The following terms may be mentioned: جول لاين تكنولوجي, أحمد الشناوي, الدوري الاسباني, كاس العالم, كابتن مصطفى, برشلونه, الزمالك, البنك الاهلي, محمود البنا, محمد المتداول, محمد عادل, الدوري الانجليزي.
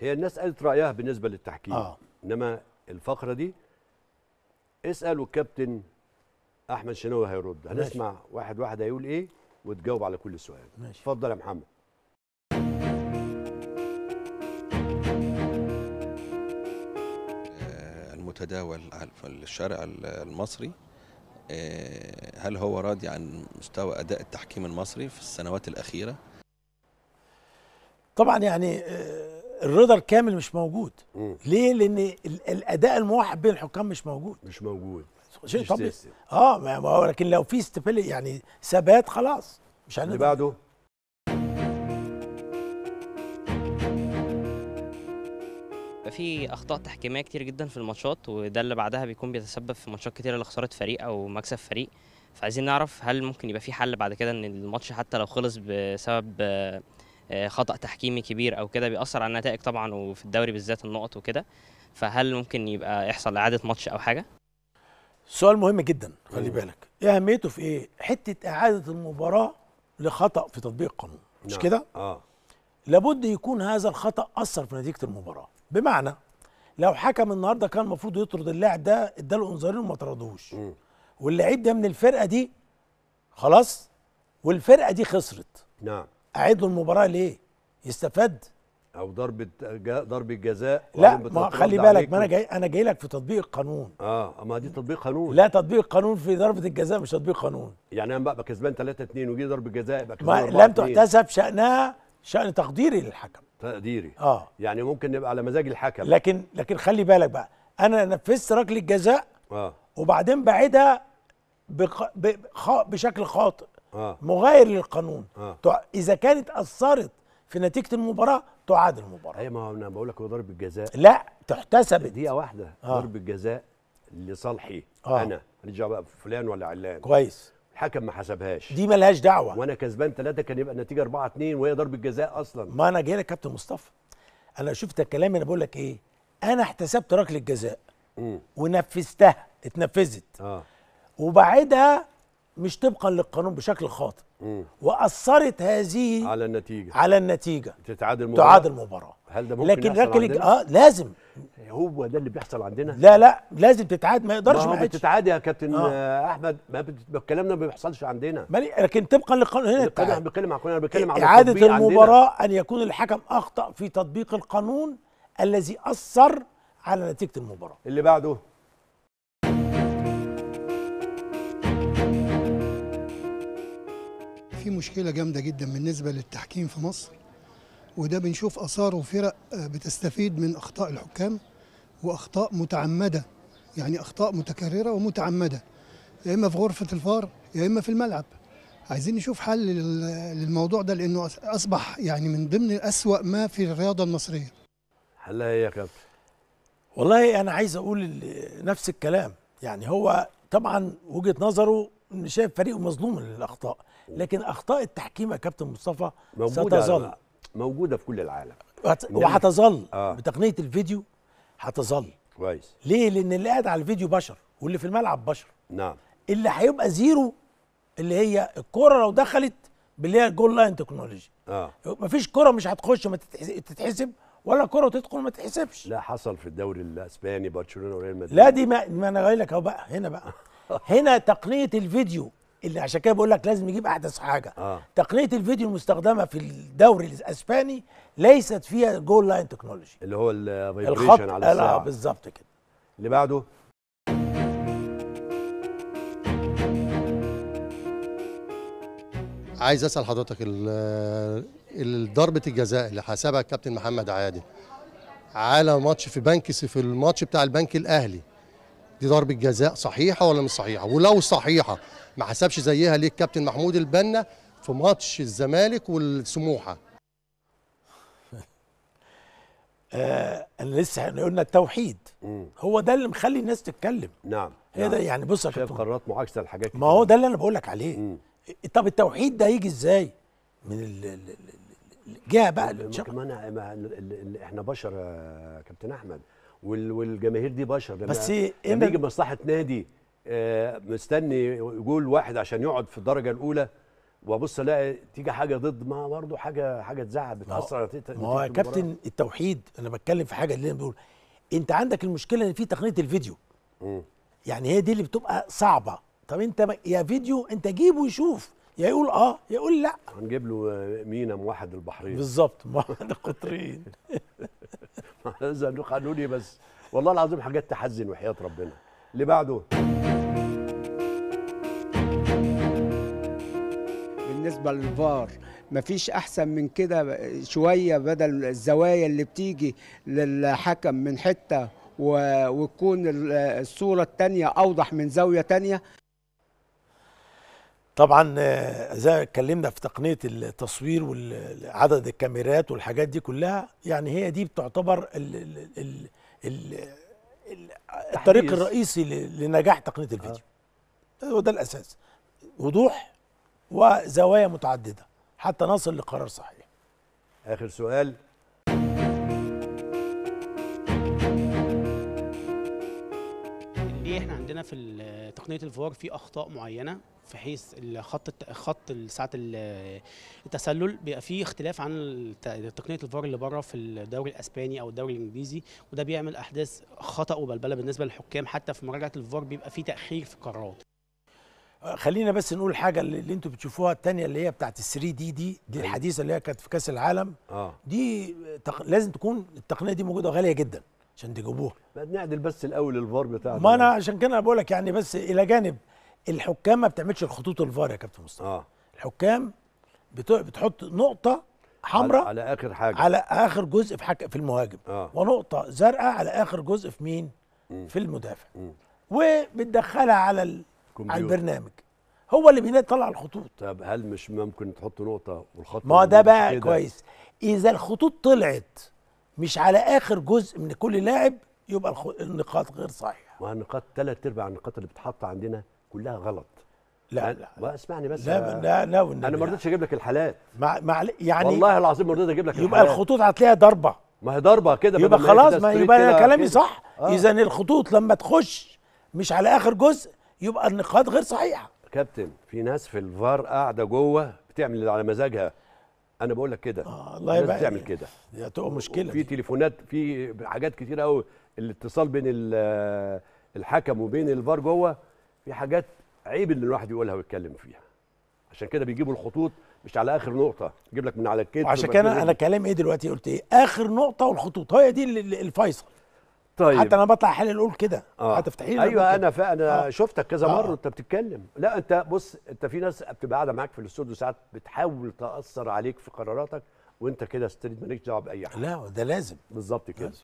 هي الناس قالت رايها بالنسبه للتحكيم. انما الفقره دي اسالوا الكابتن احمد شنوي هيرد. هنسمع واحد واحد هيقول ايه وتجاوب على كل سؤال. اتفضل يا محمد. المتداول في الشارع المصري، هل هو راضي عن مستوى اداء التحكيم المصري في السنوات الاخيره؟ طبعا يعني الرضا الكامل مش موجود. ليه؟ لان الاداء الموحد بين الحكام مش موجود شيء طبيعي. ما هو، لكن لو في استفل يعني ثبات خلاص مش هنقدر. اللي بعده في اخطاء تحكيميه كتير جدا في الماتشات، وده اللي بعدها بيكون بيتسبب في ماتشات كتيره لخساره فريق او مكسب فريق. فعايزين نعرف هل ممكن يبقى في حل بعد كده ان الماتش حتى لو خلص بسبب خطأ تحكيمي كبير او كده بيأثر على النتائج طبعا، وفي الدوري بالذات النقط وكده، فهل ممكن يبقى يحصل اعاده ماتش او حاجه؟ سؤال مهم جدا، خلي بالك ايه اهميته في ايه؟ حته اعاده المباراه لخطأ في تطبيق القانون، مش كده؟ لابد يكون هذا الخطأ اثر في نتيجه المباراه. بمعنى لو حكم النهارده كان المفروض يطرد اللاعب ده، اداله انذارين وما طردهوش، واللاعب ده من الفرقه دي خلاص، والفرقه دي خسرت. نعم، اعيد له المباراه ليه؟ يستفاد. او ضربه جزاء. لا، ما خلي بالك، ما انا جاي لك في تطبيق القانون. ما دي تطبيق قانون. لا، تطبيق قانون في ضربه الجزاء مش تطبيق قانون. يعني انا بقى كسبان 3-2 وجي ضربه جزاء يبقى كسبان 4-2. لم تحتسب شأنها شأن تقديري للحكم. تقديري. يعني ممكن نبقى على مزاج الحكم. لكن خلي بالك بقى، انا نفذت ركله الجزاء وبعدين بعيدها بشكل خاطئ مغاير للقانون. اذا كانت اثرت في نتيجه المباراه تعاد المباراه. ايوه، ما انا بقول لك هو ضربه جزاء. لا، تحتسب دقيقه واحده. ضربه جزاء لصالحي انا، هنرجع بقى فلان ولا علان. كويس، الحكم ما حسبهاش، دي ملهاش دعوه، وانا كسبان 3 كان يبقى النتيجه 4-2 وهي ضربه جزاء اصلا. ما انا جاي لك كابتن مصطفى، انا شفت الكلام، انا بقول لك ايه، انا احتسبت ركله جزاء ونفذتها، اتنفذت وبعدها مش طبقا للقانون بشكل خاطئ، واثرت هذه على النتيجه تعاد المباراه. هل ده ممكن؟ لكن ركله لازم، هو ده اللي بيحصل عندنا. لا لازم تتعاد، ما يقدرش ما بتتعاد يا كابتن احمد. الكلام ده ما بيحصلش عندنا، لكن طبقا للقانون. هنا انا بتكلم عن اعاده المباراه عندنا. ان يكون الحكم اخطا في تطبيق القانون الذي اثر على نتيجه المباراه. اللي بعده في مشكلة جامدة جدا بالنسبة للتحكيم في مصر، وده بنشوف آثاره. فرق بتستفيد من أخطاء الحكام، وأخطاء متعمدة، يعني أخطاء متكررة ومتعمدة، يا إما في غرفة الفار يا إما في الملعب. عايزين نشوف حل للموضوع ده، لأنه أصبح يعني من ضمن أسوأ ما في الرياضة المصرية. حلها إيه يا كابتن؟ والله أنا عايز أقول نفس الكلام، يعني هو طبعا وجهة نظره شايف فريقه مظلوم للأخطاء، لكن اخطاء التحكيم يا كابتن مصطفى ستظل موجوده في كل العالم، وهتظل بتقنيه الفيديو هتظل. كويس. ليه؟ لان اللي قاعد على الفيديو بشر، واللي في الملعب بشر. نعم. اللي هيبقى زيرو اللي هي الكره لو دخلت باللي هي الجول لاين تكنولوجي. مفيش كره مش هتخش ما تتحسب، ولا كره تدخل ما تتحسبش. لا، حصل في الدوري الاسباني برشلونه وريال مدريد. لا، دي ما انا قايل لك اهو بقى، هنا هنا تقنيه الفيديو اللي عشان كده بقول لك لازم يجيب احدث حاجه. تقنيه الفيديو المستخدمه في الدوري الاسباني ليست فيها جول لاين تكنولوجي، اللي هو الفايبريشن على الساعه. بالظبط كده. اللي بعده عايز اسال حضرتك، ضربه الجزاء اللي حسبها الكابتن محمد عادل على ماتش في الماتش بتاع البنك الاهلي، دي ضربه جزاء صحيحه ولا مش صحيحه؟ ولو صحيحه ما حسبش زيها ليه الكابتن محمود البنا في ماتش الزمالك والسموحه؟ انا لسه قلنا التوحيد هو ده اللي مخلي الناس تتكلم. نعم، هي ده. يعني بص يا كابتن، قرارات معاكسه لحاجات، ما هو ده اللي انا بقول لك عليه. طب التوحيد ده هيجي ازاي من الجهه بقى اللي كمان احنا بشر يا كابتن احمد، والجماهير دي بشر. بس لما يجي مصلحه نادي مستني جول واحد عشان يقعد في الدرجه الاولى وابص الاقي تيجي حاجه ضد، ما برضه حاجه تزعل، بتاثر على ما هو يا كابتن التوحيد. انا بتكلم في حاجه اللي انا بقول، انت عندك المشكله ان في تقنيه الفيديو يعني هي دي اللي بتبقى صعبه. طب انت يا فيديو انت جيبه ويشوف، يا يقول اه يا يقول لا. هنجيب له مينا موحد البحرين بالظبط، موحد القطرين. قالوا لي بس والله العظيم حاجات تحزن وحياه ربنا. اللي بعده بالنسبه للفار مفيش احسن من كده شويه، بدل الزوايا اللي بتيجي للحكم من حته وتكون الصوره الثانيه اوضح من زاويه ثانيه. طبعا زي ما اتكلمنا في تقنيه التصوير وعدد الكاميرات والحاجات دي كلها، يعني هي دي بتعتبر الطريق الرئيسي لنجاح تقنيه الفيديو. وده الاساس، وضوح وزوايا متعدده حتى نصل لقرار صحيح. اخر سؤال، ليه احنا عندنا في تقنيه الفار في اخطاء معينه، في حيث خط ساعه التسلل بيبقى فيه اختلاف عن تقنيه الفار اللي بره في الدوري الاسباني او الدوري الانجليزي، وده بيعمل احداث خطا وبلبله بالنسبه للحكام، حتى في مراجعه الفار بيبقى فيه تاخير في القرارات. خلينا بس نقول حاجه اللي انتم بتشوفوها الثانيه اللي هي بتاعت ال3 دي الحديثه اللي هي كانت في كاس العالم دي لازم تكون التقنيه دي موجوده غاليه جدا عشان تجيبوها. نعدل بس الاول الفار بتاعنا، ما انا عشان كده بقول لك يعني، بس الى جانب الحكام ما بتعملش الخطوط الفار يا كابتن مصطفى. الحكام بتحط نقطه حمراء على اخر حاجه، على اخر جزء في المهاجم، ونقطه زرقاء على اخر جزء في مين؟ في المدافع، وبتدخلها على البرنامج، هو اللي بيطلع الخطوط. طب هل مش ممكن تحط نقطه والخط؟ ما ده بقى كويس، اذا الخطوط طلعت مش على اخر جزء من كل لاعب يبقى النقاط غير صحيحه. ما النقاط 3/4 النقاط اللي بتتحط عندنا كلها غلط. لا لا ما اسمعني بس، لا لا لا انا ما رضيتش اجيب لك الحالات، يعني والله العظيم ما رضيت اجيب لك الحالات. يبقى الخطوط هتلاقيها ضربه، ما هي ضربه كده، يبقى خلاص، ما يبقى انا كلامي صح. اذا الخطوط لما تخش مش على اخر جزء يبقى النقاط غير صحيحه. كابتن في ناس في الفار قاعده جوه بتعمل على مزاجها، انا بقول لك كده. الله يبارك فيك. بتعمل كده يا تبقى مشكله. في تليفونات، في حاجات كتير قوي، الاتصال بين الحكم وبين الفار جوه، في حاجات عيب ان الواحد يقولها ويتكلم فيها، عشان كده بيجيبوا الخطوط مش على اخر نقطه، يجيب لك من على الكتف. عشان كده انا كلام ايه دلوقتي؟ قلت ايه؟ اخر نقطه والخطوط هي دي الفيصل. طيب. حتى انا بطلع حالي اقول كده، حتى في تحليل ايوه انا شفتك كذا مره وانت بتتكلم. لا انت بص، انت في ناس بتبقى قاعده معاك في الاستوديو ساعات بتحاول تاثر عليك في قراراتك، وانت كده استريت مالكش دعوه باي حاجه. لا ده لازم بالظبط كده.